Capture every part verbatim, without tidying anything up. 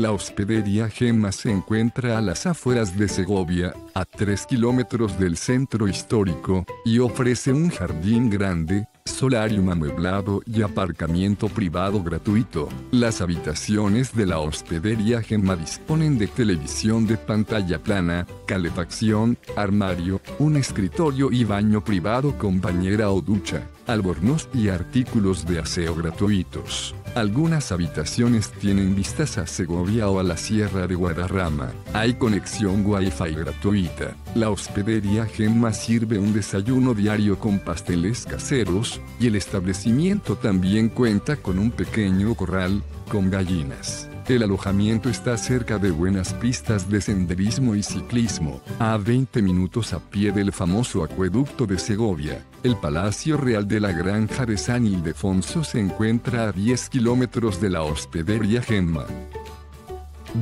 La hospedería Gemma se encuentra a las afueras de Segovia, a tres kilómetros del centro histórico, y ofrece un jardín grande, solarium amueblado y aparcamiento privado gratuito. Las habitaciones de la hospedería Gemma disponen de televisión de pantalla plana, calefacción, armario, un escritorio y baño privado con bañera o ducha, albornoz y artículos de aseo gratuitos. Algunas habitaciones tienen vistas a Segovia o a la Sierra de Guadarrama. Hay conexión Wi-Fi gratuita. La hospedería Gemma sirve un desayuno diario con pasteles caseros, y el establecimiento también cuenta con un pequeño corral, con gallinas. El alojamiento está cerca de buenas pistas de senderismo y ciclismo, a veinte minutos a pie del famoso Acueducto de Segovia. El Palacio Real de la Granja de San Ildefonso se encuentra a diez kilómetros de la hospedería Gemma.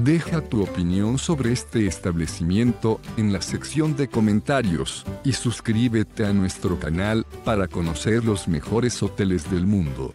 Deja tu opinión sobre este establecimiento en la sección de comentarios, y suscríbete a nuestro canal para conocer los mejores hoteles del mundo.